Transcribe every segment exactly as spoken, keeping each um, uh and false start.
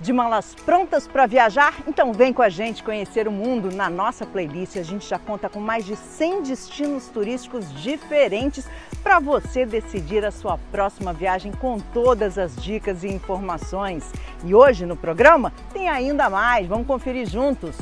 de malas prontas para viajar? Então vem com a gente conhecer o mundo. Na nossa playlist a gente já conta com mais de cem destinos turísticos diferentes para você decidir a sua próxima viagem com todas as dicas e informações. E hoje no programa tem ainda mais, vamos conferir juntos.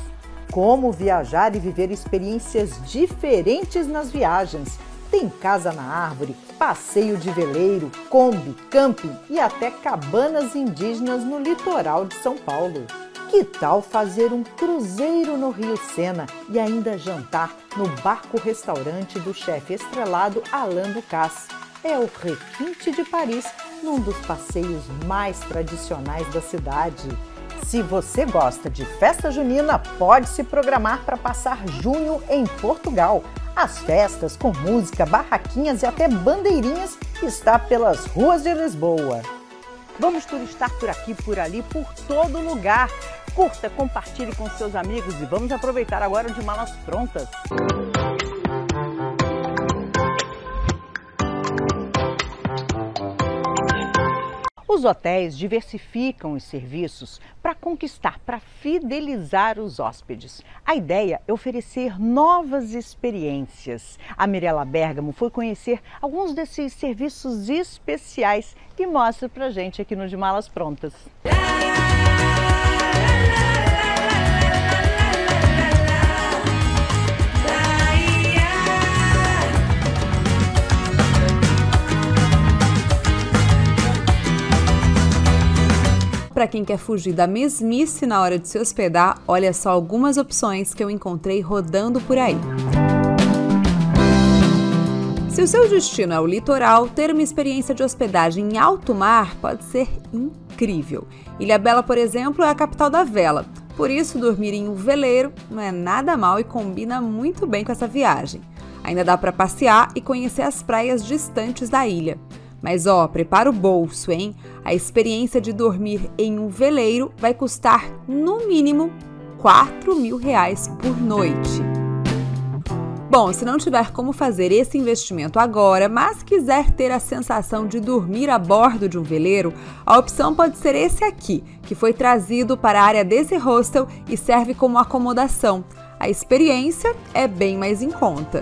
Como viajar e viver experiências diferentes nas viagens. Tem casa na árvore, passeio de veleiro, Kombi, camping e até cabanas indígenas no litoral de São Paulo. Que tal fazer um cruzeiro no Rio Sena e ainda jantar no barco-restaurante do chefe estrelado Alain Ducasse? É o requinte de Paris, num dos passeios mais tradicionais da cidade. Se você gosta de festa junina, pode se programar para passar junho em Portugal. As festas com música, barraquinhas e até bandeirinhas está pelas ruas de Lisboa. Vamos turistar por aqui, por ali, por todo lugar. Curta, compartilhe com seus amigos e vamos aproveitar agora o de Malas Prontas. Os hotéis diversificam os serviços para conquistar, para fidelizar os hóspedes. A ideia é oferecer novas experiências. A Mirella Bergamo foi conhecer alguns desses serviços especiais e mostra pra gente aqui no De Malas Prontas. Para quem quer fugir da mesmice na hora de se hospedar, olha só algumas opções que eu encontrei rodando por aí. Se o seu destino é o litoral, ter uma experiência de hospedagem em alto mar pode ser incrível. Ilhabela, por exemplo, é a capital da vela, por isso dormir em um veleiro não é nada mal e combina muito bem com essa viagem. Ainda dá para passear e conhecer as praias distantes da ilha. Mas ó, prepara o bolso, hein? A experiência de dormir em um veleiro vai custar, no mínimo, quatro mil reais por noite. Bom, se não tiver como fazer esse investimento agora, mas quiser ter a sensação de dormir a bordo de um veleiro, a opção pode ser esse aqui, que foi trazido para a área desse hostel e serve como acomodação. A experiência é bem mais em conta.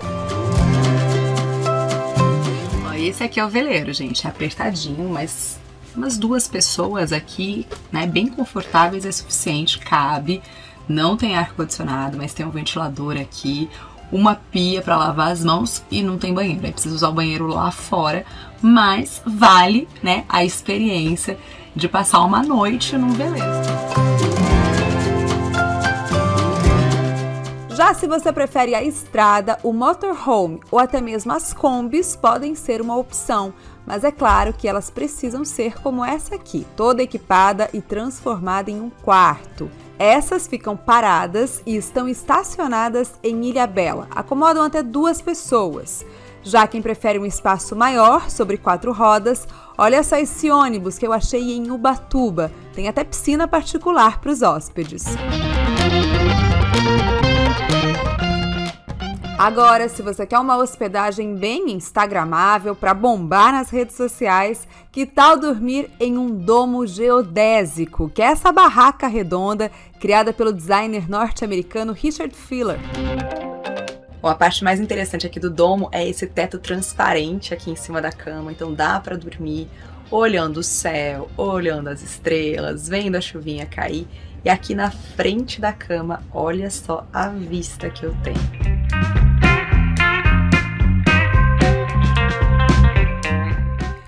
Esse aqui é o veleiro, gente, é apertadinho, mas umas duas pessoas aqui, né, bem confortáveis é suficiente, cabe, não tem ar-condicionado, mas tem um ventilador aqui, uma pia para lavar as mãos e não tem banheiro, é preciso usar o banheiro lá fora, mas vale, né, a experiência de passar uma noite num veleiro. Já se você prefere a estrada, o motorhome ou até mesmo as combis podem ser uma opção, mas é claro que elas precisam ser como essa aqui, toda equipada e transformada em um quarto. Essas ficam paradas e estão estacionadas em Ilhabela, acomodam até duas pessoas. Já quem prefere um espaço maior, sobre quatro rodas, olha só esse ônibus que eu achei em Ubatuba, tem até piscina particular para os hóspedes. Agora, se você quer uma hospedagem bem instagramável para bombar nas redes sociais, que tal dormir em um domo geodésico, que é essa barraca redonda criada pelo designer norte-americano Richard Filler? Bom, a parte mais interessante aqui do domo é esse teto transparente aqui em cima da cama, então dá para dormir olhando o céu, olhando as estrelas, vendo a chuvinha cair. E aqui na frente da cama, olha só a vista que eu tenho.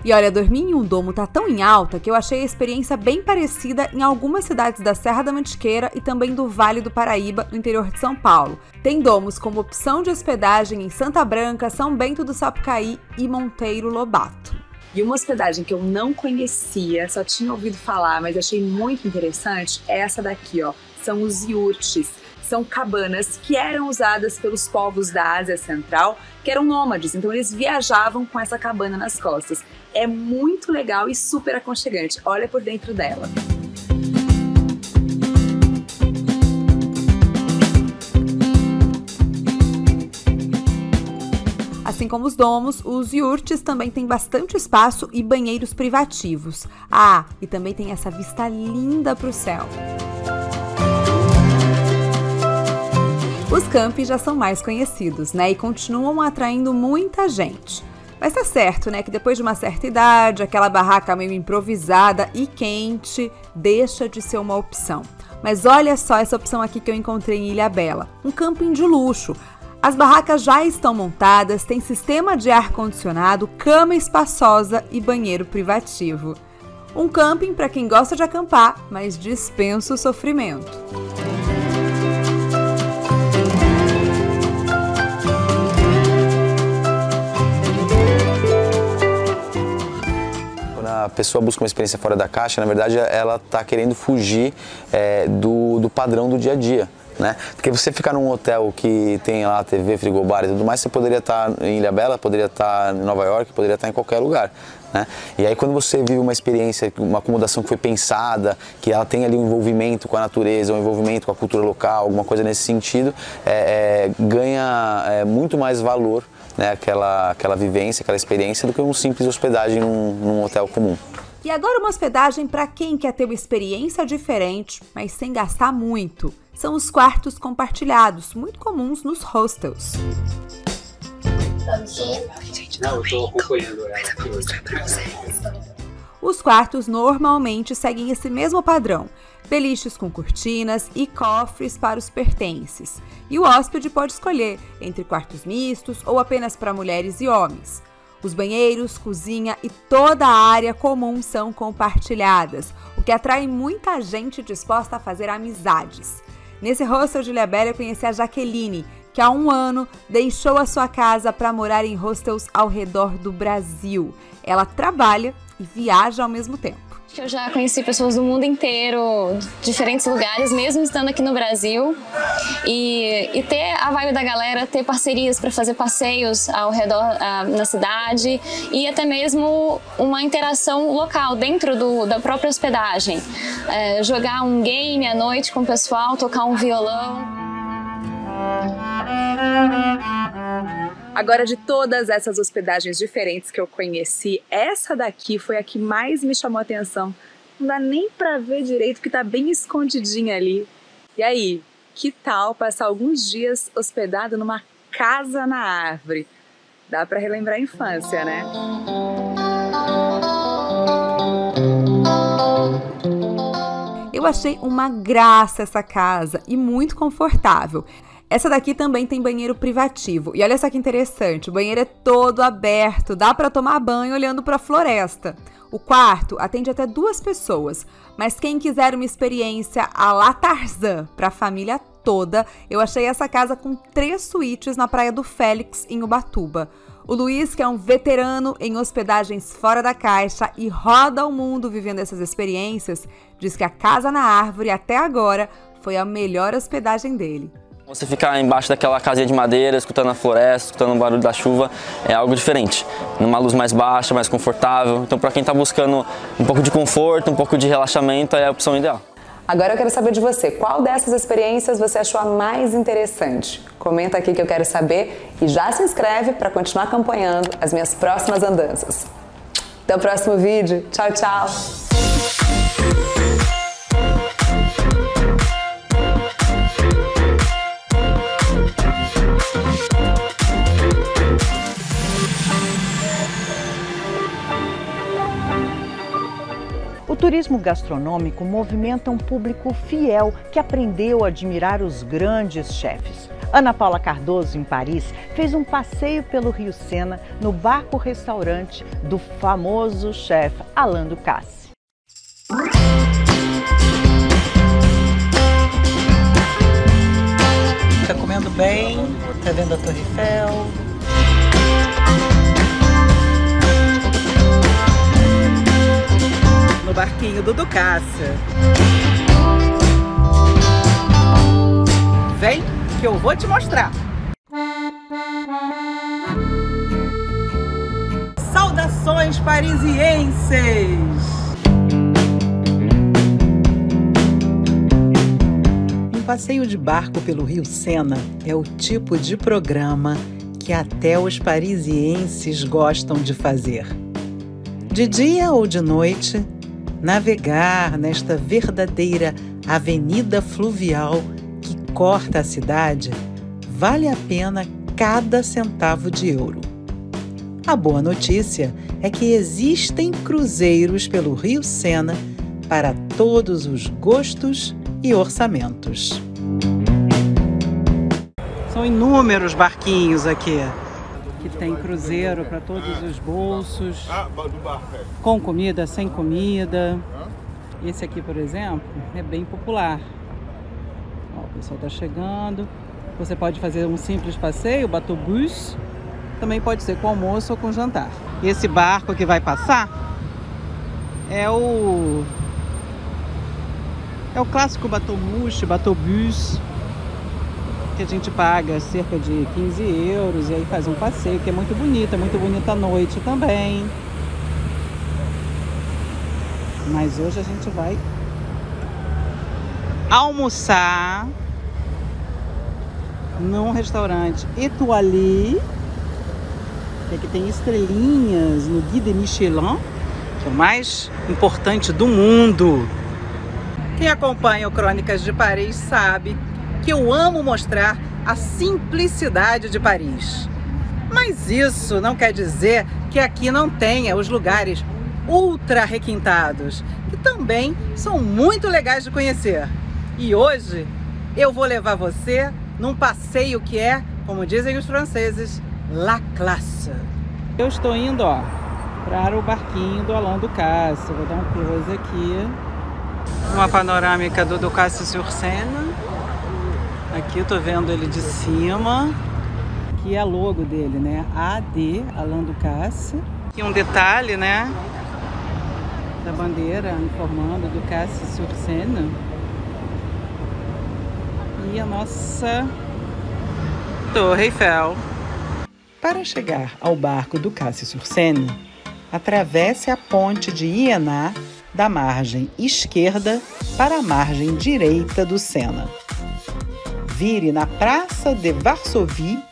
E olha, dormir em um domo tá tão em alta que eu achei a experiência bem parecida em algumas cidades da Serra da Mantiqueira e também do Vale do Paraíba, no interior de São Paulo. Tem domos como opção de hospedagem em Santa Branca, São Bento do Sapucaí e Monteiro Lobato. E uma hospedagem que eu não conhecia, só tinha ouvido falar, mas achei muito interessante, é essa daqui, ó. São os iurtes. São cabanas que eram usadas pelos povos da Ásia Central, que eram nômades, então eles viajavam com essa cabana nas costas. É muito legal e super aconchegante. Olha por dentro dela. A Assim como os domos, os iurtes também têm bastante espaço e banheiros privativos. Ah, e também tem essa vista linda para o céu. Os campings já são mais conhecidos, né? E continuam atraindo muita gente. Mas tá certo, né? Que depois de uma certa idade, aquela barraca meio improvisada e quente deixa de ser uma opção. Mas olha só essa opção aqui que eu encontrei em Ilhabela, um camping de luxo. As barracas já estão montadas, tem sistema de ar-condicionado, cama espaçosa e banheiro privativo. Um camping para quem gosta de acampar, mas dispensa o sofrimento. A pessoa busca uma experiência fora da caixa, na verdade ela está querendo fugir é, do, do padrão do dia a dia, né? Porque você ficar num hotel que tem lá T V, frigobar e tudo mais, você poderia estar em Ilhabela, poderia estar em Nova York, poderia estar em qualquer lugar, né? E aí quando você vive uma experiência, uma acomodação que foi pensada, que ela tem ali um envolvimento com a natureza, um envolvimento com a cultura local, alguma coisa nesse sentido, é, é, ganha é, muito mais valor, né, aquela, aquela vivência, aquela experiência, do que uma simples hospedagem num, num hotel comum. E agora uma hospedagem para quem quer ter uma experiência diferente, mas sem gastar muito. São os quartos compartilhados, muito comuns nos hostels. Não, eu tô acompanhando ela aqui hoje. Os quartos normalmente seguem esse mesmo padrão. Beliches com cortinas e cofres para os pertences. E o hóspede pode escolher entre quartos mistos ou apenas para mulheres e homens. Os banheiros, cozinha e toda a área comum são compartilhadas, o que atrai muita gente disposta a fazer amizades. Nesse hostel de Ilhabela eu conheci a Jaqueline, que há um ano deixou a sua casa para morar em hostels ao redor do Brasil. Ela trabalha e viaja ao mesmo tempo. Eu já conheci pessoas do mundo inteiro, diferentes lugares, mesmo estando aqui no Brasil. E, e ter a vibe da galera, ter parcerias para fazer passeios ao redor a, na cidade e até mesmo uma interação local dentro do, da própria hospedagem. É, jogar um game à noite com o pessoal, tocar um violão. Agora, de todas essas hospedagens diferentes que eu conheci, essa daqui foi a que mais me chamou a atenção. Não dá nem pra ver direito, que tá bem escondidinha ali. E aí, que tal passar alguns dias hospedado numa casa na árvore? Dá pra relembrar a infância, né? Eu achei uma graça essa casa e muito confortável. Essa daqui também tem banheiro privativo. E olha só que interessante, o banheiro é todo aberto, dá para tomar banho olhando para a floresta. O quarto atende até duas pessoas, mas quem quiser uma experiência à la Tarzan para a família toda, eu achei essa casa com três suítes na praia do Félix, em Ubatuba. O Luiz, que é um veterano em hospedagens fora da caixa e roda o mundo vivendo essas experiências, diz que a casa na árvore, até agora, foi a melhor hospedagem dele. Você ficar embaixo daquela casinha de madeira, escutando a floresta, escutando o barulho da chuva, é algo diferente. Numa luz mais baixa, mais confortável. Então, para quem está buscando um pouco de conforto, um pouco de relaxamento, é a opção ideal. Agora eu quero saber de você, qual dessas experiências você achou a mais interessante? Comenta aqui que eu quero saber e já se inscreve para continuar acompanhando as minhas próximas andanças. Até o próximo vídeo. Tchau, tchau! O turismo gastronômico movimenta um público fiel que aprendeu a admirar os grandes chefes. Ana Paula Cardoso, em Paris, fez um passeio pelo Rio Sena no barco-restaurante do famoso chefe Alain Ducasse. Está comendo bem, está vendo a Torre Eiffel. No barquinho do Ducasse. Vem que eu vou te mostrar. Saudações parisienses! Um passeio de barco pelo Rio Sena é o tipo de programa que até os parisienses gostam de fazer. De dia ou de noite, navegar nesta verdadeira avenida fluvial que corta a cidade vale a pena cada centavo de euro. A boa notícia é que existem cruzeiros pelo Rio Sena para todos os gostos e orçamentos. São inúmeros barquinhos aqui, que tem cruzeiro para todos os bolsos, com comida, sem comida. Esse aqui, por exemplo, é bem popular. Ó, o pessoal está chegando. Você pode fazer um simples passeio, Batobus. Também pode ser com almoço ou com jantar. Esse barco que vai passar é o... É o clássico Batobus, Batobus, que a gente paga cerca de quinze euros e aí faz um passeio, que é muito bonito, é muito bonita à noite também. Mas hoje a gente vai almoçar num restaurante Étoilé, que aqui tem estrelinhas no Guia de Michelin, que é o mais importante do mundo. Quem acompanha o Crônicas de Paris sabe que eu amo mostrar a simplicidade de Paris. Mas isso não quer dizer que aqui não tenha os lugares ultra requintados, que também são muito legais de conhecer. E hoje eu vou levar você num passeio que é, como dizem os franceses, la classe. Eu estou indo, ó, para o barquinho do Alain Ducasse. Vou dar um close aqui. Uma panorâmica do Ducasse-sur-Seine. Aqui eu tô vendo ele de cima, que é a logo dele, né? A D, Alain Ducasse. E um detalhe, né, da bandeira informando Ducasse-sur-Seine. E a nossa Torre Eiffel. Para chegar ao barco Ducasse-sur-Seine, atravesse a ponte de Iená da margem esquerda para a margem direita do Sena. Vire na Praça de Varsóvia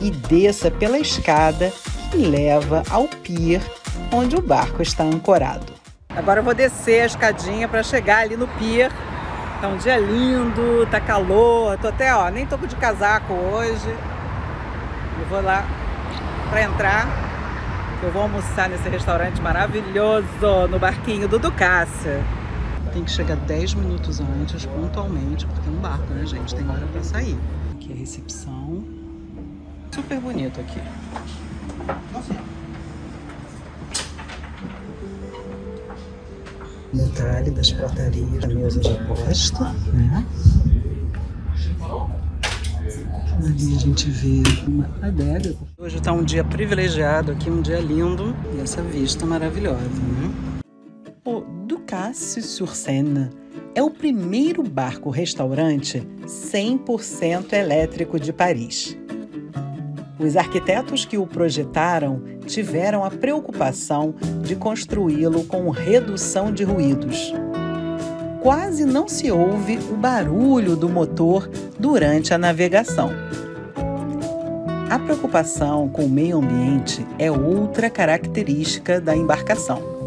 e desça pela escada que leva ao pier, onde o barco está ancorado. Agora eu vou descer a escadinha para chegar ali no pier. Tá um dia lindo, tá calor, tô até, ó, nem tô de casaco hoje. Eu vou lá para entrar, eu vou almoçar nesse restaurante maravilhoso, no barquinho do Ducasse. Tem que chegar dez minutos antes, pontualmente, porque é um barco, né, gente? Tem hora pra sair. Aqui é a recepção. Super bonito aqui. Detalhe das portarias, da mesa de aposta, né? Ali a gente vê uma adega. Hoje tá um dia privilegiado aqui, um dia lindo. E essa vista maravilhosa, né? Ducasse-sur-Seine é o primeiro barco-restaurante cem por cento elétrico de Paris. Os arquitetos que o projetaram tiveram a preocupação de construí-lo com redução de ruídos. Quase não se ouve o barulho do motor durante a navegação. A preocupação com o meio ambiente é outra característica da embarcação.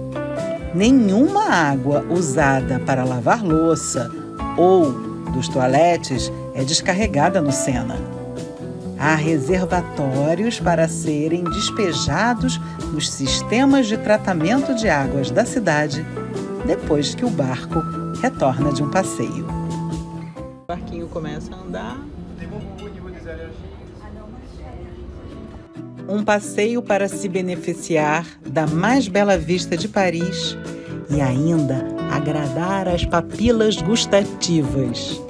Nenhuma água usada para lavar louça ou dos toaletes é descarregada no Sena. Há reservatórios para serem despejados nos sistemas de tratamento de águas da cidade depois que o barco retorna de um passeio. O barquinho começa a andar. Um passeio para se beneficiar da mais bela vista de Paris e ainda agradar as papilas gustativas.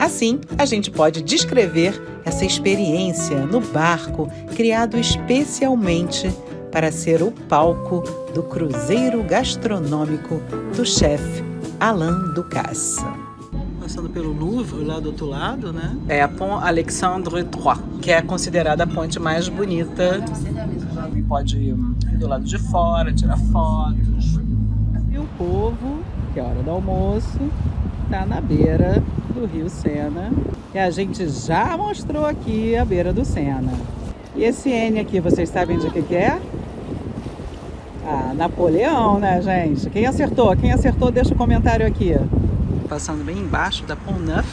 Assim, a gente pode descrever essa experiência no barco criado especialmente para ser o palco do cruzeiro gastronômico do chefe Alain Ducasse. Passando pelo Louvre, lá do outro lado, né? É a Pont Alexandre terceiro, que é considerada a ponte mais bonita. E pode ir do lado de fora, tirar fotos. E o povo, que é hora do almoço, tá na beira do Rio Sena. E a gente já mostrou aqui a beira do Sena. E E esse N aqui, vocês sabem de que que é? Ah, Napoleão, né, gente? Quem acertou? Quem acertou, deixa o um comentário aqui. Passando bem embaixo da Pont Neuf,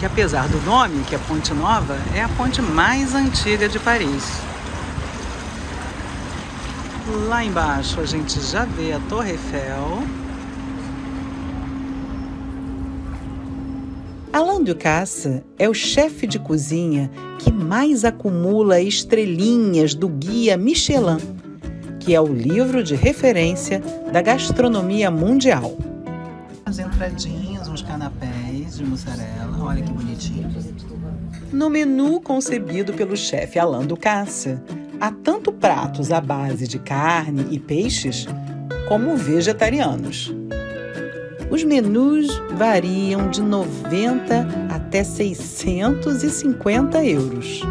que apesar do nome, que é Ponte Nova, é a ponte mais antiga de Paris. Lá embaixo a gente já vê a Torre Eiffel. Alain Ducasse é o chefe de cozinha que mais acumula estrelinhas do guia Michelin, que é o livro de referência da gastronomia mundial. As entradinhas, uns canapés de mussarela, olha que bonitinho. No menu concebido pelo chefe Alain Ducasse, há tanto pratos à base de carne e peixes, como vegetarianos. Os menus variam de noventa até seiscentos e cinquenta euros.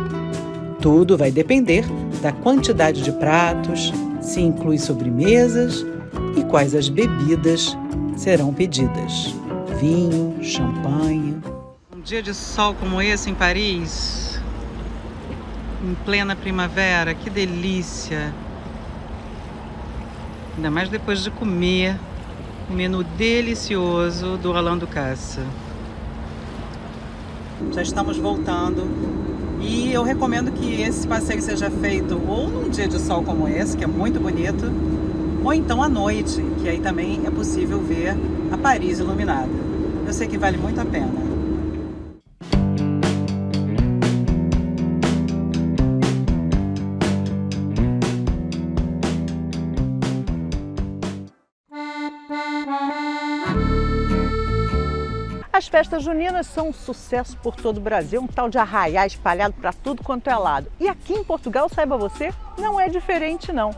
Tudo vai depender da quantidade de pratos, se inclui sobremesas e quais as bebidas serão pedidas. Vinho, champanhe. Um dia de sol como esse em Paris, em plena primavera, que delícia! Ainda mais depois de comer o menu delicioso do Alain Ducasse. Já estamos voltando e eu recomendo que esse passeio seja feito ou num dia de sol como esse, que é muito bonito, ou então à noite, que aí também é possível ver a Paris iluminada. Eu sei que vale muito a pena. As festas juninas são um sucesso por todo o Brasil, um tal de arraiá espalhado para tudo quanto é lado. E aqui em Portugal, saiba você, não é diferente não.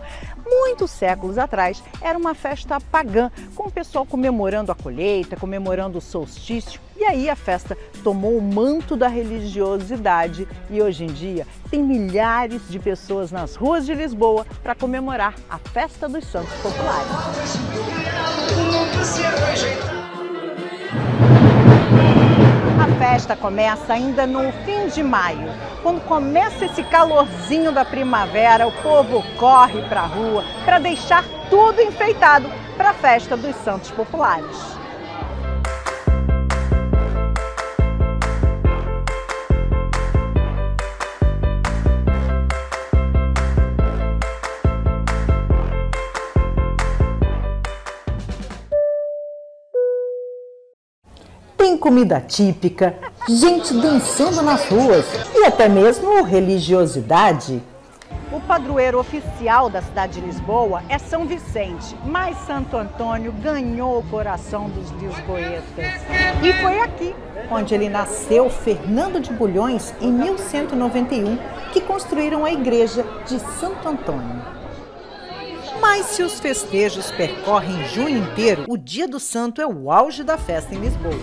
Muitos séculos atrás era uma festa pagã, com o pessoal comemorando a colheita, comemorando o solstício. E aí a festa tomou o manto da religiosidade e hoje em dia tem milhares de pessoas nas ruas de Lisboa para comemorar a festa dos Santos Populares. A festa começa ainda no fim de maio. Quando começa esse calorzinho da primavera, o povo corre para a rua para deixar tudo enfeitado para a festa dos Santos Populares. Tem comida típica, gente dançando nas ruas e até mesmo religiosidade. O padroeiro oficial da cidade de Lisboa é São Vicente, mas Santo Antônio ganhou o coração dos lisboetas. E foi aqui onde ele nasceu, Fernando de Bulhões, em mil cento e noventa e um, que construíram a igreja de Santo Antônio. Mas se os festejos percorrem junho inteiro, o Dia do Santo é o auge da festa em Lisboa.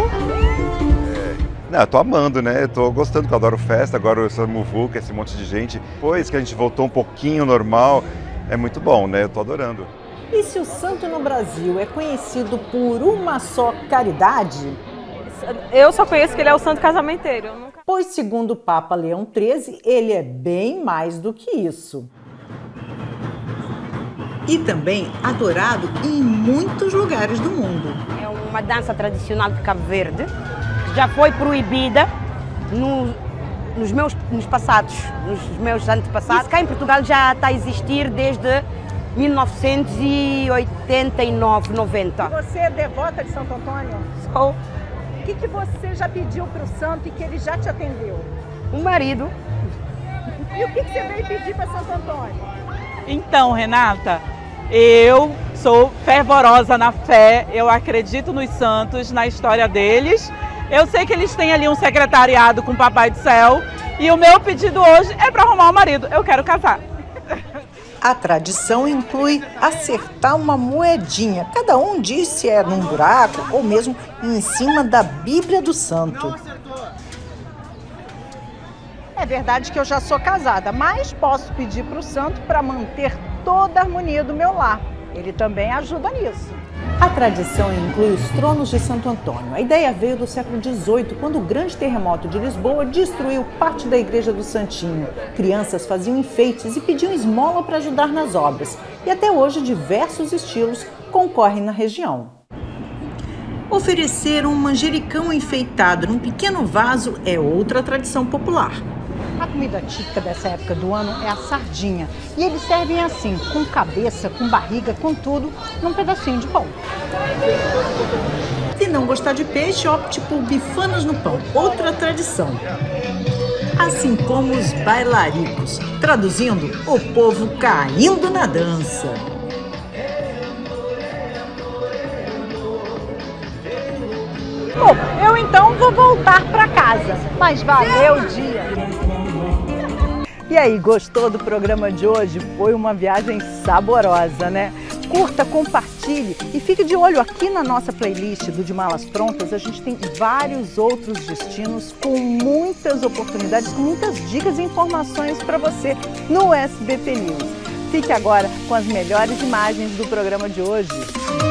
É, não, eu tô amando, né? Eu tô gostando, que eu adoro festa, agora essa muvuca, esse monte de gente. Depois que a gente voltou um pouquinho normal, é muito bom, né? Eu tô adorando. E se o santo no Brasil é conhecido por uma só caridade? Eu só conheço que ele é o santo casamenteiro. Nunca... Pois segundo o Papa Leão treze, ele é bem mais do que isso. E também adorado em muitos lugares do mundo. É uma dança tradicional de Cabo Verde, que já foi proibida no, nos meus nos passados, nos meus antepassados. Isso cá em Portugal já está a existir desde mil novecentos e oitenta e nove, noventa. E você é devota de Santo Antônio? Sou. O que, que você já pediu para o santo e que ele já te atendeu? Um marido. E o que, que você veio pedir para Santo Antônio? Então, Renata, eu sou fervorosa na fé, eu acredito nos santos, na história deles. Eu sei que eles têm ali um secretariado com o Papai do Céu e o meu pedido hoje é para arrumar um marido, eu quero casar. A tradição inclui acertar uma moedinha, cada um diz se é num buraco ou mesmo em cima da Bíblia do santo. É verdade que eu já sou casada, mas posso pedir para o santo para manter toda a harmonia do meu lar. Ele também ajuda nisso. A tradição inclui os tronos de Santo Antônio. A ideia veio do século dezoito, quando o grande terremoto de Lisboa destruiu parte da igreja do Santinho. Crianças faziam enfeites e pediam esmola para ajudar nas obras. E até hoje diversos estilos concorrem na região. Oferecer um manjericão enfeitado num pequeno vaso é outra tradição popular. A comida típica dessa época do ano é a sardinha. E eles servem assim, com cabeça, com barriga, com tudo, num pedacinho de pão. Se não gostar de peixe, opte por bifanas no pão, outra tradição. Assim como os bailaricos, traduzindo, o povo caindo na dança. Bom, eu então vou voltar para casa, mas valeu o dia! E aí, gostou do programa de hoje? Foi uma viagem saborosa, né? Curta, compartilhe e fique de olho aqui na nossa playlist do De Malas Prontas. A gente tem vários outros destinos com muitas oportunidades, com muitas dicas e informações para você no S B T News. Fique agora com as melhores imagens do programa de hoje.